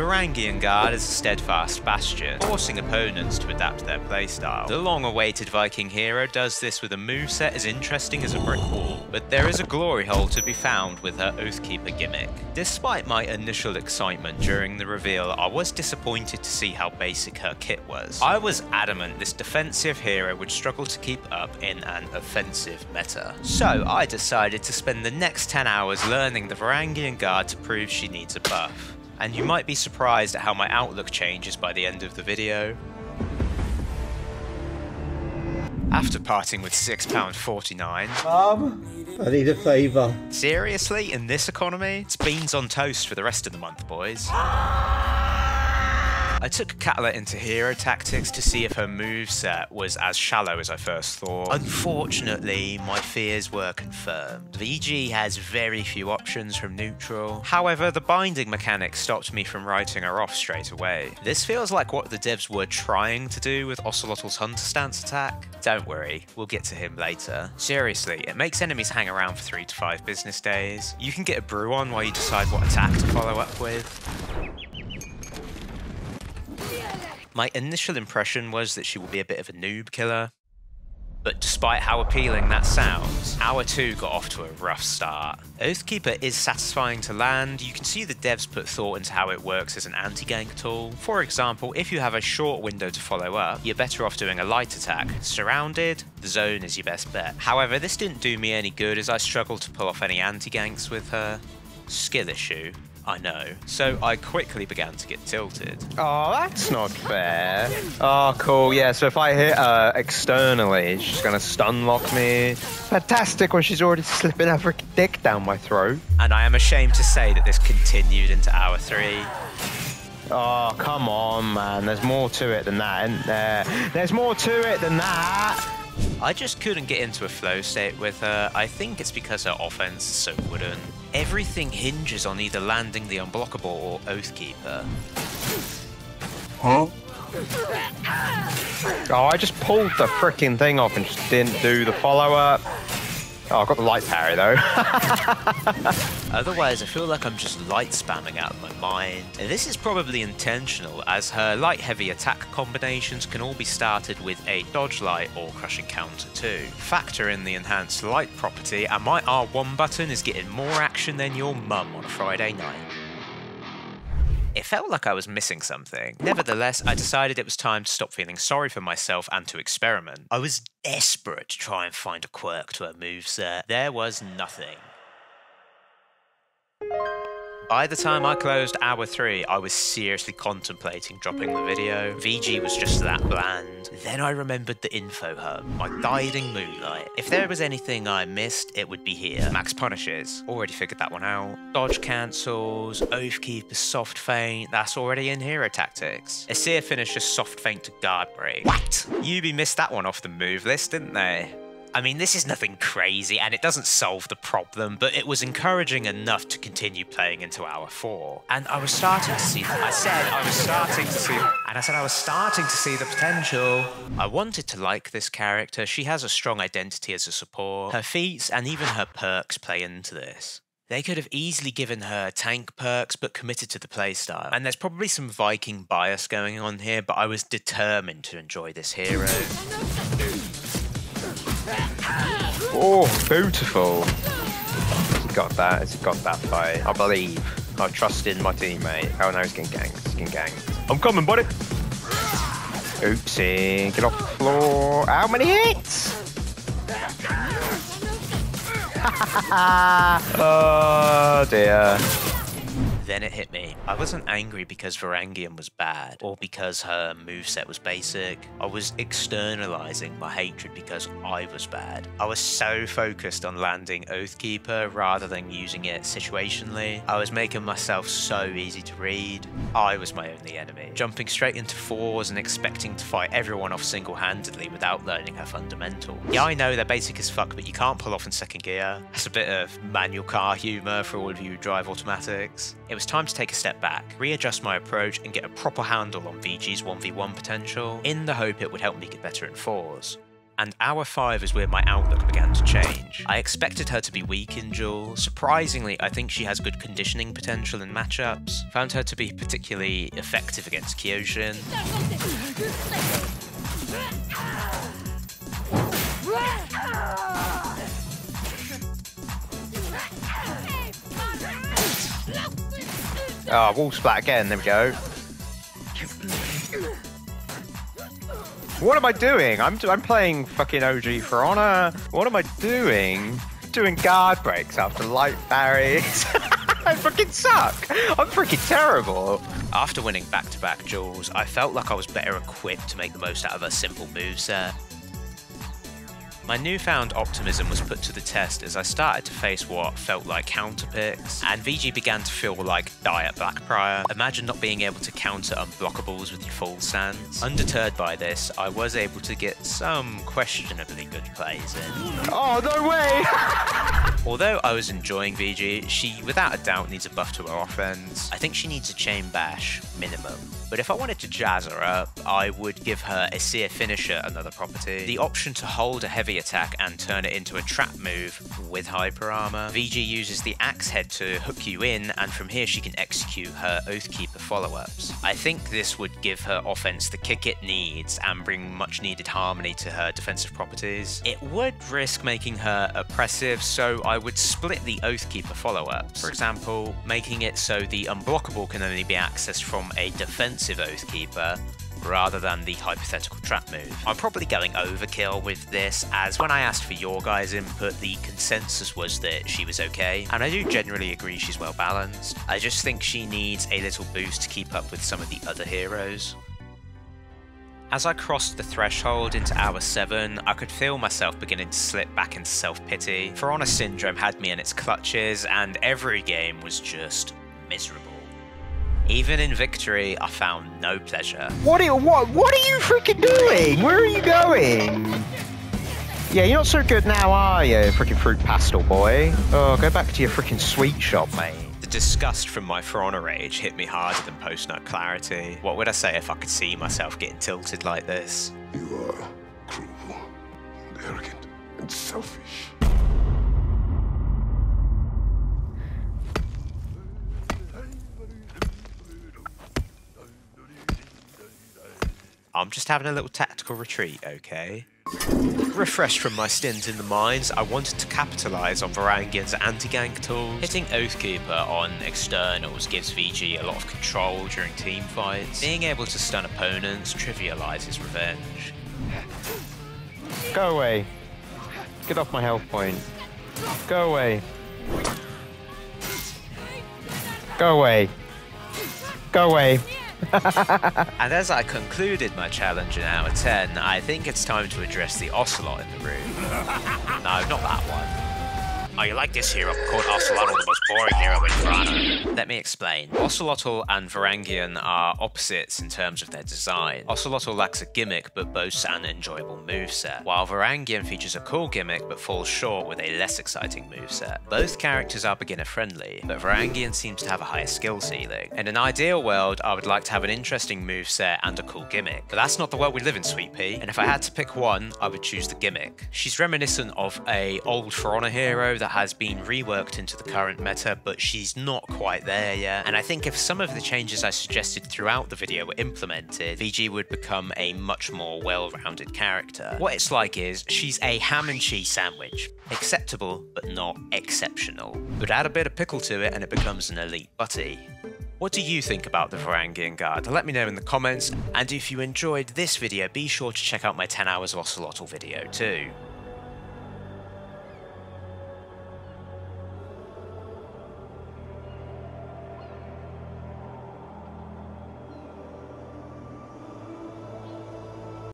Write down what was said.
Varangian Guard is a steadfast bastion, forcing opponents to adapt their playstyle. The long-awaited Viking hero does this with a moveset as interesting as a brick wall, but there is a glory hole to be found with her Oathkeeper gimmick. Despite my initial excitement during the reveal, I was disappointed to see how basic her kit was. I was adamant this defensive hero would struggle to keep up in an offensive meta. So I decided to spend the next 10 hours learning the Varangian Guard to prove she needs a buff. And you might be surprised at how my outlook changes by the end of the video. After parting with £6.49... Mum, I need a favour. Seriously? In this economy? It's beans on toast for the rest of the month, boys. I took Katla into hero tactics to see if her moveset was as shallow as I first thought. Unfortunately, my fears were confirmed. VG has very few options from neutral. However, the binding mechanic stopped me from writing her off straight away. This feels like what the devs were trying to do with Ocelotl's Hunter Stance attack. Don't worry, we'll get to him later. Seriously, it makes enemies hang around for 3 to 5 business days. You can get a brew on while you decide what attack to follow up with. My initial impression was that she will be a bit of a noob killer, but despite how appealing that sounds, Hour 2 got off to a rough start. Oathkeeper is satisfying to land. You can see the devs put thought into how it works as an anti-gank tool. For example, if you have a short window to follow up, you're better off doing a light attack. Surrounded, the zone is your best bet. However, this didn't do me any good as I struggled to pull off any anti-ganks with her. Skill issue. I know. So I quickly began to get tilted. Oh, that's not fair. Oh, cool. Yeah, so if I hit her externally, she's going to stun lock me. Fantastic when she's already slipping her dick down my throat. And I am ashamed to say that this continued into Hour 3. Oh, come on, man. There's more to it than that, isn't there? There's more to it than that. I just couldn't get into a flow state with her. I think it's because her offense is so wooden. Everything hinges on either landing the unblockable or Oathkeeper. Huh? Oh, I just pulled the frickin' thing off and just didn't do the follow-up. Oh, I got the light parry though. Otherwise, I feel like I'm just light spamming out of my mind. And this is probably intentional, as her light-heavy attack combinations can all be started with a dodge light or crushing counter too. Factor in the enhanced light property, and my R1 button is getting more action than your mum on a Friday night. It felt like I was missing something. Nevertheless, I decided it was time to stop feeling sorry for myself and to experiment. I was desperate to try and find a quirk to her moveset. There was nothing. By the time I closed Hour 3, I was seriously contemplating dropping the video. VG was just that bland. Then I remembered the info hub, my guiding moonlight. If there was anything I missed, it would be here. Max punishes, already figured that one out. Dodge cancels, Oathkeeper soft feint, that's already in hero tactics. Asir finishes soft feint to guard break. What? Yubi missed that one off the move list, didn't they? I mean, this is nothing crazy, and it doesn't solve the problem, but it was encouraging enough to continue playing into Hour 4. And I was starting to see... I was starting to see the potential. I wanted to like this character. She has a strong identity as a support. Her feats and even her perks play into this. They could have easily given her tank perks, but committed to the playstyle. And there's probably some Viking bias going on here, but I was determined to enjoy this hero. Oh, beautiful. He's got that. He's got that fight. I believe. I trust in my teammate. Oh no, he's getting ganked. He's getting ganked. I'm coming, buddy. Oopsie. Get off the floor. How many hits? Oh dear. Then it hit me. I wasn't angry because Varangian was bad, or because her moveset was basic. I was externalizing my hatred because I was bad. I was so focused on landing Oathkeeper rather than using it situationally. I was making myself so easy to read. I was my only enemy, jumping straight into fours and expecting to fight everyone off single-handedly without learning her fundamentals. Yeah, I know they're basic as fuck, but you can't pull off in second gear. That's a bit of manual car humor for all of you who drive automatics. It was time to take a step back, readjust my approach, and get a proper handle on VG's 1v1 potential, in the hope it would help me get better in fours. and hour 5 is where my outlook began to change. I expected her to be weak in duel. Surprisingly, I think she has good conditioning potential in matchups. Found her to be particularly effective against Kyoshin. Ah, oh, wall splat again, there we go. What am I doing? I'm playing fucking OG For Honor. What am I doing? Doing guard breaks after light parries. I freaking suck. I'm freaking terrible. After winning back-to-back duels, I felt like I was better equipped to make the most out of her simple moveset. My newfound optimism was put to the test as I started to face what felt like counterpicks, and VG began to feel like dire Blackbriar. Imagine not being able to counter unblockables with your full stance. Undeterred by this, I was able to get some questionably good plays in. Oh, no way! Although I was enjoying VG, she without a doubt needs a buff to her offense. I think she needs a chain bash, minimum. But if I wanted to jazz her up, I would give her a Seer Finisher, another property. The option to hold a heavy attack and turn it into a trap move with Hyper Armor. VG uses the Axe Head to hook you in, and from here she can execute her Oathkeeper follow-ups. I think this would give her offense the kick it needs and bring much needed harmony to her defensive properties. It would risk making her oppressive, so I would split the Oathkeeper follow-ups. For example, making it so the unblockable can only be accessed from a defensive Oathkeeper rather than the hypothetical trap move. I'm probably going overkill with this, as when I asked for your guys' input, the consensus was that she was okay, and I do generally agree she's well balanced. I just think she needs a little boost to keep up with some of the other heroes. As I crossed the threshold into hour 7, I could feel myself beginning to slip back into self-pity. For Honor Syndrome had me in its clutches, and every game was just miserable. Even in victory, I found no pleasure. What are you freaking doing? Where are you going? Yeah, you're not so good now, are you, freaking fruit pastel boy? Oh, go back to your freaking sweet shop, mate. The disgust from my For Honor rage hit me harder than post-nut clarity. What would I say if I could see myself getting tilted like this? You are cruel, and arrogant, and selfish. I'm just having a little tactical retreat, okay? Refreshed from my stint in the mines, I wanted to capitalise on Varangian's anti-gank tools. Hitting Oathkeeper on externals gives VG a lot of control during team fights. Being able to stun opponents trivialises revenge. Go away. Get off my health point. Go away. Go away. Go away. And as I concluded my challenge in hour 10, I think it's time to address the Ocelot in the room. No, not that one. Oh, you like this hero called Ocelotl, the most boring hero in For Honor. Let me explain. Ocelotl and Varangian are opposites in terms of their design. Ocelotl lacks a gimmick but boasts an enjoyable moveset, while Varangian features a cool gimmick but falls short with a less exciting moveset. Both characters are beginner-friendly, but Varangian seems to have a higher skill ceiling. In an ideal world, I would like to have an interesting moveset and a cool gimmick, but that's not the world we live in, Sweet Pea, and if I had to pick one, I would choose the gimmick. She's reminiscent of an old For Honor hero that has been reworked into the current meta, but she's not quite there yet, and I think if some of the changes I suggested throughout the video were implemented, VG would become a much more well-rounded character. What it's like is, she's a ham and cheese sandwich. Acceptable, but not exceptional. But add a bit of pickle to it and it becomes an elite butty. What do you think about the Varangian Guard? Let me know in the comments, and if you enjoyed this video, be sure to check out my 10 hours of Ocelotl video too.